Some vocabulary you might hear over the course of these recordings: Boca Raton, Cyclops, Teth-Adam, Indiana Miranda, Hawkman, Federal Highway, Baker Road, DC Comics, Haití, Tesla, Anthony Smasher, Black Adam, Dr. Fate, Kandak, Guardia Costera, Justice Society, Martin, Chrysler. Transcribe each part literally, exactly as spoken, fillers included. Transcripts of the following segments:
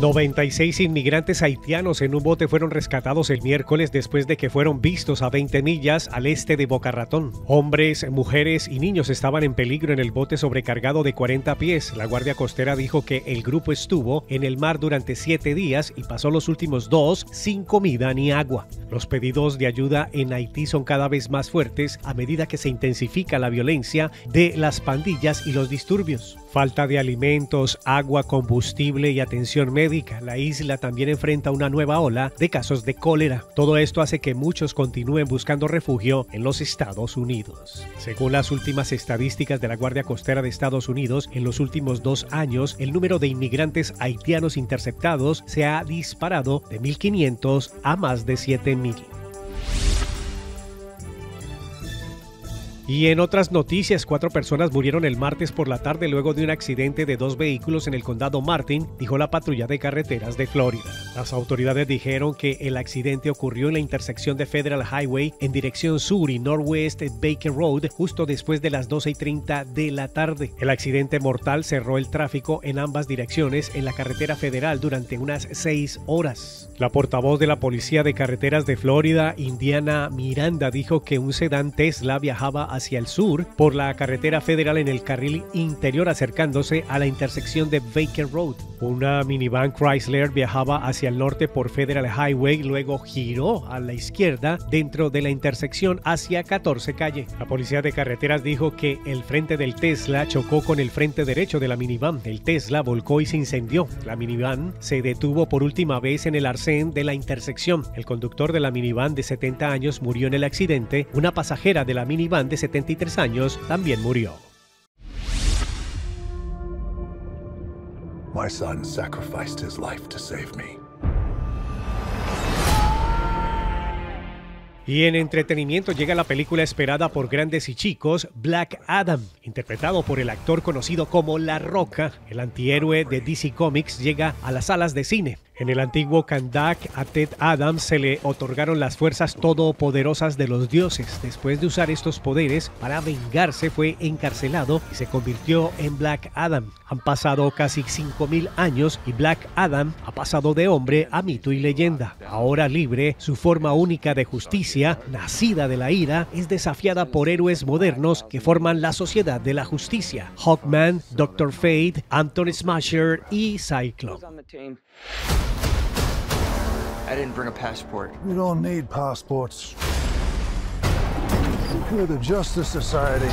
noventa y seis inmigrantes haitianos en un bote fueron rescatados el miércoles después de que fueron vistos a veinte millas al este de Boca Raton. Hombres, mujeres y niños estaban en peligro en el bote sobrecargado de cuarenta pies. La Guardia Costera dijo que el grupo estuvo en el mar durante siete días y pasó los últimos dos sin comida ni agua. Los pedidos de ayuda en Haití son cada vez más fuertes a medida que se intensifica la violencia de las pandillas y los disturbios. Falta de alimentos, agua, combustible y atención médica. La isla también enfrenta una nueva ola de casos de cólera. Todo esto hace que muchos continúen buscando refugio en los Estados Unidos. Según las últimas estadísticas de la Guardia Costera de Estados Unidos, en los últimos dos años, el número de inmigrantes haitianos interceptados se ha disparado de mil quinientos a más de siete mil. Y en otras noticias, cuatro personas murieron el martes por la tarde luego de un accidente de dos vehículos en el condado Martin, dijo la patrulla de carreteras de Florida. Las autoridades dijeron que el accidente ocurrió en la intersección de Federal Highway en dirección sur y Northwest Baker Road justo después de las doce y treinta de la tarde. El accidente mortal cerró el tráfico en ambas direcciones en la carretera federal durante unas seis horas. La portavoz de la Policía de Carreteras de Florida, Indiana Miranda, dijo que un sedán Tesla viajaba a hacia el sur por la carretera federal en el carril interior acercándose a la intersección de Baker Road. Una minivan Chrysler viajaba hacia el norte por Federal Highway, luego giró a la izquierda dentro de la intersección hacia catorce calle. La policía de carreteras dijo que el frente del Tesla chocó con el frente derecho de la minivan. El Tesla volcó y se incendió. La minivan se detuvo por última vez en el arcén de la intersección. El conductor de la minivan de setenta años murió en el accidente. Una pasajera de la minivan de setenta y tres años también murió. My son sacrificed his life to save me. Y en entretenimiento llega la película esperada por grandes y chicos, Black Adam, interpretado por el actor conocido como La Roca. El antihéroe de D C Comics llega a las salas de cine. En el antiguo Kandak, a Teth-Adam se le otorgaron las fuerzas todopoderosas de los dioses. Después de usar estos poderes para vengarse, fue encarcelado y se convirtió en Black Adam. Han pasado casi cinco mil años y Black Adam ha pasado de hombre a mito y leyenda. Ahora libre, su forma única de justicia, nacida de la ira, es desafiada por héroes modernos que forman la Sociedad de la Justicia: Hawkman, doctor Fate, Anthony Smasher y Cyclops. I didn't bring a passport. We don't need passports. We're the Justice Society.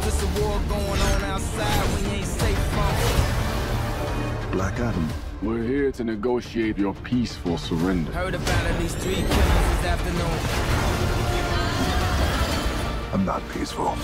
There's a war going on outside. We ain't safe from it. Black Adam. We're here to negotiate your peaceful surrender. Heard about at least three killings this afternoon. I'm not peaceful.